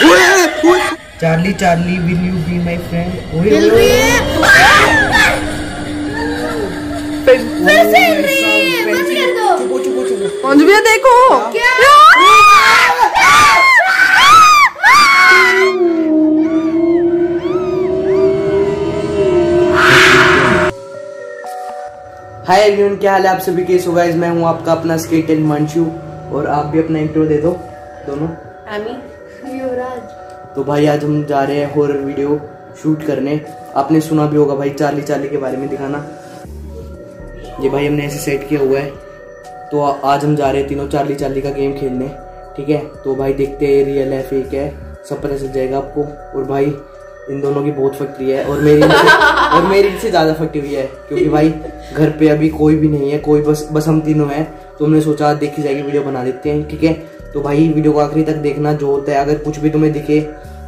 Charlie Charlie will you be my friend? ओए देखो hi everyone, क्या हाल है आप सभी के। सो गाइस, मैं हूं आपका अपना स्केटर हिमांशु और आप भी अपना इंट्रो दे दो दोनों। तो भाई आज हम जा रहे हैं हॉरर वीडियो शूट करने। आपने सुना भी होगा भाई चार्ली चार्ली के बारे में। दिखाना ये भाई हमने ऐसे सेट किया हुआ है। तो आज हम जा रहे हैं तीनों चार्ली चार्ली का गेम खेलने, ठीक है। तो भाई देखते हैं रियल है फेक है, सब पता चल जाएगा आपको। और भाई इन दोनों की बहुत फैक्ट्री है और मेरी इनसे ज़्यादा फैक्ट्री हुई है, क्योंकि भाई घर पे अभी कोई भी नहीं है, कोई बस हम तीनों हैं। तो हमने सोचा देखी जाएगी वीडियो बना देते हैं, ठीक है। तो भाई वीडियो को आखिरी तक देखना, जो होता है अगर कुछ भी तुम्हें दिखे,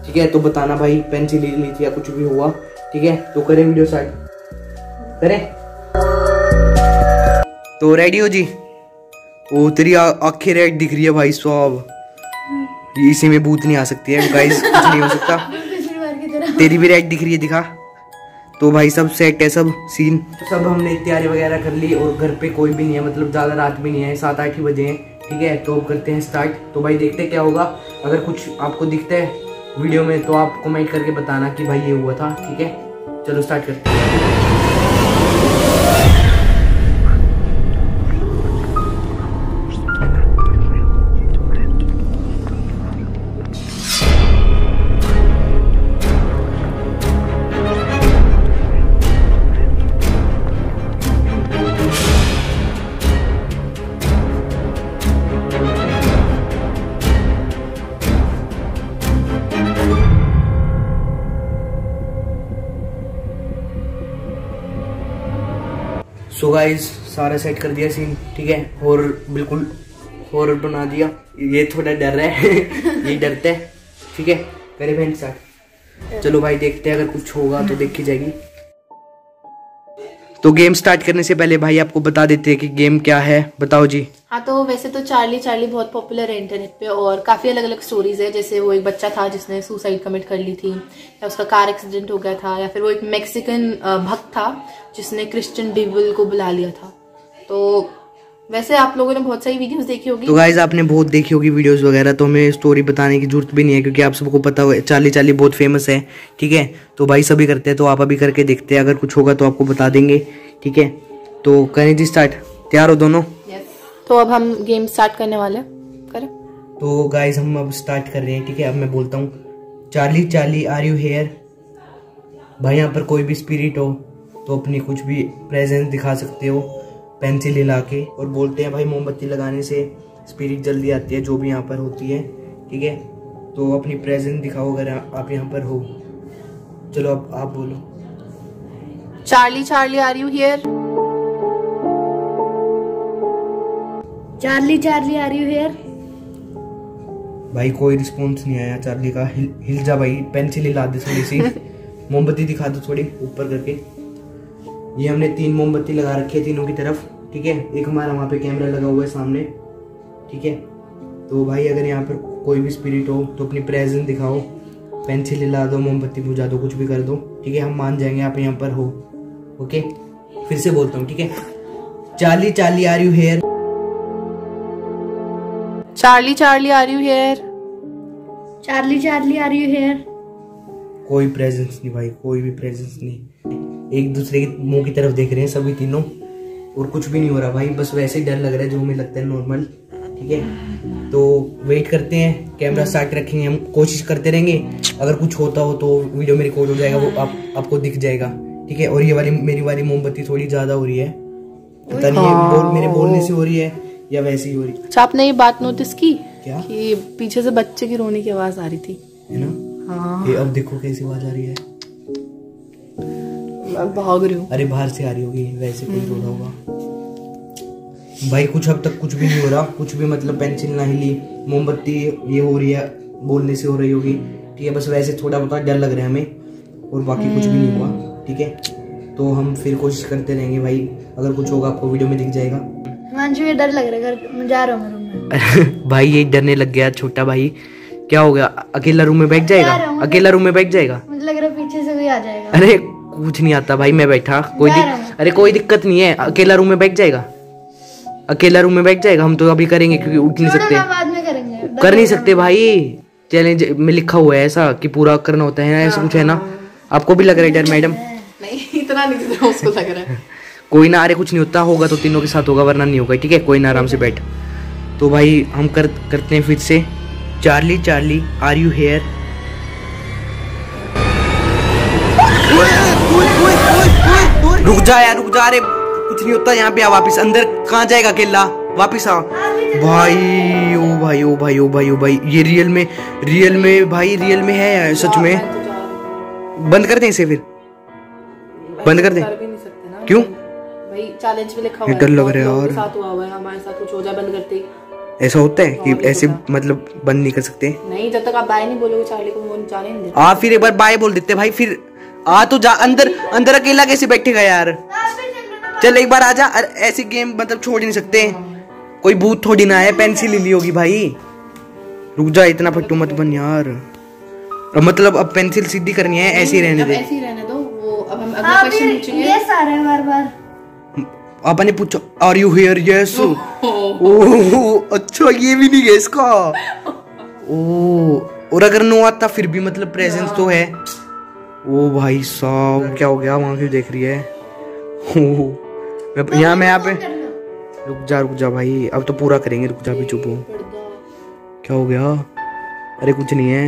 ठीक है, तो बताना भाई पेंसिल ली थी या कुछ भी हुआ, ठीक है। तो करें वीडियो स्टार्ट करें। तो रेडी हो जी? ओ तेरी आँखें रेड दिख रही है भाई साहब, इसी में भूत नहीं आ सकती है गाइस, कुछ नहीं हो सकता। तेरी भी रेड दिख रही है, दिखा। तो भाई सब सेट है, सब सीन। तो सब हमने तैयारी वगैरह कर ली और घर पे कोई भी नहीं है, मतलब ज़्यादा रात भी नहीं है, 7-8 ही बजे हैं, ठीक है। तो करते हैं स्टार्ट। तो भाई देखते हैं क्या होगा। अगर कुछ आपको दिखता है वीडियो में तो आप कमेंट करके बताना कि भाई ये हुआ था, ठीक है। चलो स्टार्ट करते हैं। सो गाइस सारा सेट कर दिया सीन, ठीक है। हॉरर बिल्कुल हॉरर बना दिया। ये थोड़ा डर रहा है ये डरता है, ठीक है। करें फ्रेंड स्टार्ट। चलो भाई देखते हैं अगर कुछ होगा तो देखी जाएगी। तो गेम स्टार्ट करने से पहले भाई आपको बता देते हैं कि गेम क्या है, बताओ जी। हाँ, तो वैसे तो चार्ली चार्ली बहुत पॉपुलर है इंटरनेट पे और काफ़ी अलग अलग स्टोरीज है। जैसे वो एक बच्चा था जिसने सुसाइड कमिट कर ली थी, या उसका कार एक्सीडेंट हो गया था, या फिर वो एक मैक्सिकन भक्त था जिसने क्रिश्चियन डीविल को बुला लिया था। तो वैसे आप लोगों ने बहुत सारी वीडियोस देखी होगी। तो गाइज आपने बहुत देखी होगी वीडियोस वगैरह, तो हमें स्टोरी बताने की जरूरत भी नहीं है, क्योंकि आप सबको पता है चार्ली चार्ली बहुत फेमस है, ठीक है। तो भाई सभी करते हैं, तो आप अभी करके देखते हैं, अगर कुछ होगा तो आपको बता देंगे, ठीक है। तो करें जी स्टार्ट। तैयार हो दोनों? यस। तो अब हम गेम स्टार्ट करने वाले हैं, करें। तो गाइज हम अब स्टार्ट कर रहे हैं, ठीक है। अब मैं बोलता हूँ Charlie Charlie are you here. भाई यहाँ पर कोई भी स्पिरिट हो तो अपनी कुछ भी प्रेजेंस दिखा सकते हो पेंसिल हिला के। और बोलते हैं भाई मोमबत्ती लगाने से स्पिरिट जल्दी आती है, जो भी यहाँ पर होती है, ठीक है। तो अपनी प्रेजेंस दिखाओ अगर आप यहाँ पर हो। चलो अब आप बोलो। Charlie Charlie are you here. Charlie Charlie are you here. भाई कोई रिस्पॉन्स नहीं आया चार्ली का। हिल जा भाई, पेंसिल हिला दे थोड़ी सी मोमबत्ती दिखा दो थोड़ी ऊपर करके। ये हमने 3 मोमबत्ती लगा रखी है तीनों की तरफ, ठीक है। एक हमारा वहाँ पे कैमरा लगा हुआ है सामने, ठीक है। तो भाई अगर यहाँ पर कोई भी स्पिरिट हो तो अपनी प्रेजेंस दिखाओ, पेंसिल हिला दो, मोमबत्ती बुझा दो, कुछ भी कर दो, ठीक है। हम मान जाएंगे आप यहाँ पर हो। ओके, फिर से बोलता हूँ, ठीक है। Charlie Charlie are you here. Charlie Charlie are you here. Charlie Charlie are you here. कोई प्रेजेंस नहीं भाई, कोई भी प्रेजेंस नहीं। एक दूसरे के मुंह की तरफ देख रहे हैं सभी तीनों और कुछ भी नहीं हो रहा भाई, बस वैसे ही डर लग रहा है जो हमें लगता है नॉर्मल, ठीक है। तो वेट करते हैं, कैमरा स्टार्ट रखेंगे, हम कोशिश करते रहेंगे। अगर कुछ होता हो तो वीडियो में रिकॉर्ड हो जाएगा, वो आपको दिख जाएगा, ठीक है। और ये वाली मेरी वाली मोमबत्ती थोड़ी ज्यादा हो रही है, पता नहीं मेरे बोलने से हो रही है या वैसे ही हो रही है। अच्छा, आपने ये बात नोटिस की क्या कि पीछे से बच्चे की रोने की आवाज आ रही थी, है ना? हाँ। ये अब देखो कैसी आवाज आ रही है, भाग रही हूँ। अरे बाहर से आ रही होगी, वैसे कोई रोना होगा भाई। कुछ अब तक कुछ भी नहीं हो रहा, कुछ भी मतलब पेंसिल ना हिली, मोमबत्ती ये हो रही है बोलने से हो रही होगी, ठीक है। बस वैसे थोड़ा बहुत डर लग रहा है हमें और बाकी कुछ भी नहीं हुआ, ठीक है। तो हम फिर कोशिश करते रहेंगे भाई, अगर कुछ होगा आपको वीडियो में दिख जाएगा। हिमांशु ये डर लग रहा है, घर जा रहा हूँ भाई, ये डरने लग गया छोटा भाई क्या हो गया? अकेला रूम में बैठ जाएगा, अकेला रूम में बैठ जाएगा, मुझे लग रहा है पीछे से कोई आ जाएगा। अरे कुछ नहीं आता भाई, मैं बैठा, कोई अरे कोई दिक्कत नहीं है, अकेला रूम में बैठ जाएगा, अकेला रूम में बैठ जाएगा। हम तो अभी करेंगे क्योंकि उठ नहीं सकते, बाद में करेंगे, कर नहीं सकते भाई, चैलेंज में लिखा हुआ है ऐसा कि पूरा करना होता है ना, ऐसा कुछ है ना। आपको भी लग रहा है यार मैडम? नहीं इतना नहीं, उसको लग रहा है। कोई ना, अरे कुछ नहीं होता, होगा तो तीनों के साथ होगा वरना नहीं होगा, ठीक है? कोई ना, आराम से बैठ। तो भाई हम करते हैं फिर से। Charlie Charlie are you here? रुक जा यार, रुक जा, अरे कुछ नहीं होता, यहाँ पे आ वापिस, अंदर कहाँ जाएगा अकेला, वापिस आ भाई। ओ भाई ओ भाई ओ भाई ओ भाई, ये रियल में भाई, रियल में है यार, सच में। बंद कर दें इसे, फिर बंद कर दें, क्यों भाई? चैलेंज में लिखा हुआ है, डर लग रहा है और साथ हुआ हुआ है, हमारे साथ कुछ हो जाए बंद करते ही। ऐसा होता है कि ऐसे मतलब बंद नहीं कर सकते? नहीं, जब तक आप बाय नहीं बोलोगे चार्ली को, वो नहीं जाने देंगे। आ फिर एक बार बाय बोल देते भाई, फिर आ तो जा अंदर, अंदर अकेला कैसे बैठेगा यार? चल एक बार आजा, ऐसी गेम मतलब छोड़ नहीं सकते, कोई भूत थोड़ी ना है, पेंसिल ली होगी भाई। रुक जा, इतना फट्टू मत बन यार, मतलब अब पेंसिल सीधी करनी है, ऐसे ही रहने दो। अब हम अगला क्वेश्चन पूछेंगे बार-बार, आपने पूछो आर यू हियर? यस। ओह अच्छा, ये भी नहीं है इसका। ओह, और अगर नो आता फिर भी मतलब प्रेजेंस तो है। ओ भाई साहब, क्या हो गया? वहां क्यों देख रही है? ओह यहाँ, मैं यहाँ पे, रुक जा भाई, अब तो पूरा करेंगे, रुक जा, भी चुप हो। क्या हो गया? अरे कुछ नहीं है,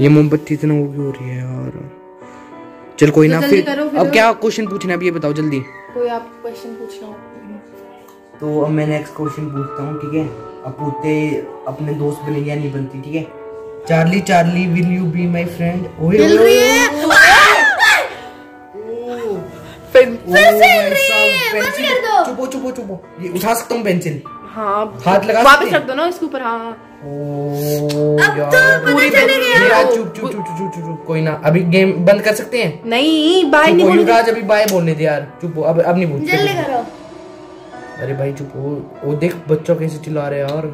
ये मोमबत्ती इतना वो क्यों हो रही है यार? चल कोई ना, फिर अब क्या क्वेश्चन पूछना है, अब ये बताओ जल्दी, कोई आप क्वेश्चन पूछना हो तो। अब मैं नेक्स्ट क्वेश्चन पूछता हूँ, ठीक है? अब पूछते अपने दोस्त बने या नहीं बनती, ठीक है? Charlie Charlie will you be my friend? ओए मिल रही है, फिर से मिल रही है, चुपो चुपो चुपो, ये उठा सकता हूँ पेंसिल? हाँ, हाथ लगा, वापस रख दो ना इसके ऊपर। हाँ, अब तो पूरी चुप चुप चुप चुप चुप, कोई ना, अभी गेम बंद कर सकते हैं। नहीं, बाय नहीं बोलूंगा, अभी बाय बोलने दे यार, चुप हो, अब नहीं बोलते, जल्दी करो। अरे भाई चुप हो, वो देख बच्चा कैसे चिल्ला रहे यार,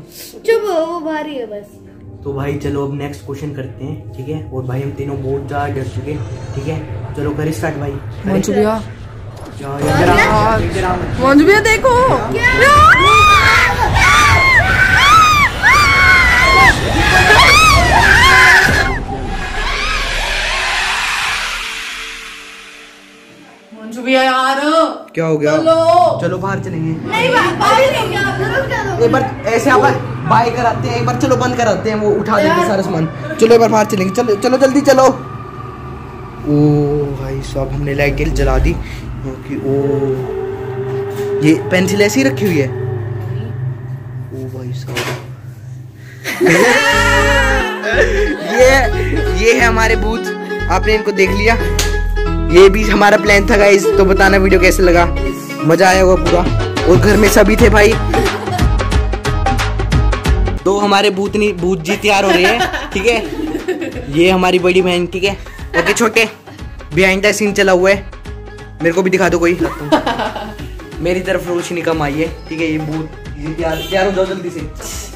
चुप हो, वो भारी है बस। तो भाई चलो अब नेक्स्ट क्वेश्चन करते हैं, ठीक है? और भाई हम तीनों बहुत ज्यादा डर चुके, ठीक है? चलो करें स्टार्ट भाई। मंजू भैया, मंजू भैया देखो, यार क्या हो गया? चलो बाहर चलेंगे, नहीं बाय नहीं, एक बार ऐसे आप बाय कराते हैं, एक बार चलो बंद कराते हैं, वो उठा देंगे सारा सामान। चलो एक बार बाहर चलेंगे, चलो चलो जल्दी चलो। ओ भाई साहब, हमने लाइट जला दी क्योंकि ओ ये पेंसिल ऐसी रखी हुई है। ओ भाई साहब ये है हमारे भूत, आपने इनको देख लिया, ये भी हमारा प्लान था गाइस। तो बताना वीडियो कैसे लगा, मजा आया होगा पूरा, और घर में सभी थे भाई। तो हमारे भूत जी तैयार हो रहे हैं, ठीक है? ये हमारी बड़ी बहन, ठीक है? ओके छोटे, बिहाइंड द सीन चला हुआ है, मेरे को भी दिखा दो कोई। मेरी तरफ रोशनी कम आई है, ठीक है? ये भूत जी तैयार हो जाओ जल्दी से,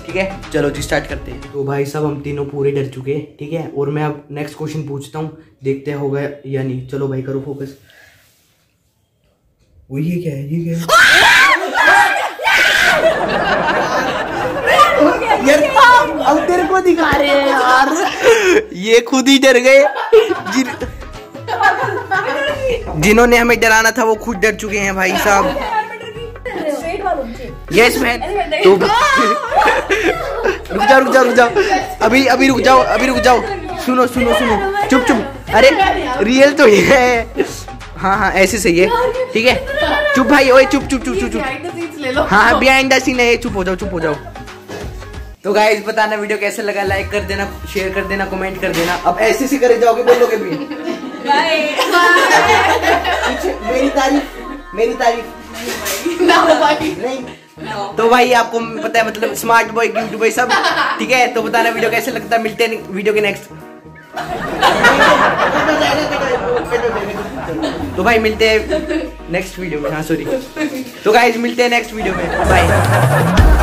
ठीक है? चलो जी स्टार्ट करते हैं। तो भाई साहब हम तीनों पूरे डर चुके हैं, ठीक है? और मैं अब नेक्स्ट क्वेश्चन पूछता हूँ, देखते हैं होगा या नहीं। चलो भाई करो फोकस। वो ये क्या है, ये क्या है यार? अब तेरे को दिखा रहे हैं यार, ये खुद ही डर गए। जिन्होंने हमें डराना था वो खुद डर चुके हैं भाई साहब। यस मैन, तो रुक जाओ अभी रुक जाओ, सुनो चुप, अरे रियल तो ये है। हाँ, ऐसे सही है, ठीक है? चुप भाई, ओए चुप। हाँ, बिहाइंड द सीन है, चुप हो जाओ। तो गाइस बताना वीडियो कैसे लगा, लाइक कर देना, शेयर कर देना, कमेंट कर देना। अब ऐसे से करे जाओगे, बोलोगे भी मेरी तारीफ नहीं। तो भाई आपको पता है मतलब स्मार्ट बॉय, क्यूट बॉय सब, ठीक है? तो बताना वीडियो कैसे लगता है, मिलते हैं वीडियो के नेक्स्ट। तो भाई मिलते हैं नेक्स्ट वीडियो में। हाँ सॉरी, तो गाइस मिलते हैं नेक्स्ट वीडियो में, बाय।